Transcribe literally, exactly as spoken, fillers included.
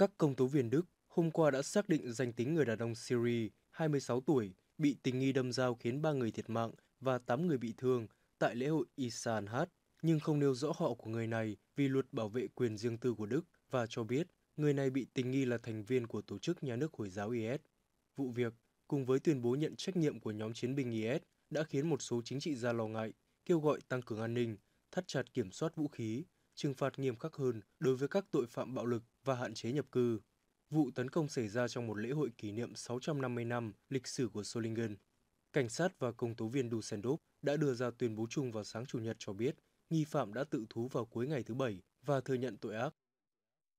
Các công tố viên Đức hôm qua đã xác định danh tính người đàn ông Syria, hai mươi sáu tuổi, bị tình nghi đâm dao khiến ba người thiệt mạng và tám người bị thương tại lễ hội Issa Al H, nhưng không nêu rõ họ của người này vì luật bảo vệ quyền riêng tư của Đức và cho biết người này bị tình nghi là thành viên của tổ chức nhà nước Hồi giáo i ét. Vụ việc, cùng với tuyên bố nhận trách nhiệm của nhóm chiến binh i ét, đã khiến một số chính trị gia lo ngại, kêu gọi tăng cường an ninh, thắt chặt kiểm soát vũ khí, trừng phạt nghiêm khắc hơn đối với các tội phạm bạo lực và hạn chế nhập cư. Vụ tấn công xảy ra trong một lễ hội kỷ niệm sáu trăm năm mươi năm lịch sử của Solingen. Cảnh sát và công tố viên Düsseldorf đã đưa ra tuyên bố chung vào sáng Chủ nhật cho biết nghi phạm đã tự thú vào cuối ngày thứ Bảy và thừa nhận tội ác.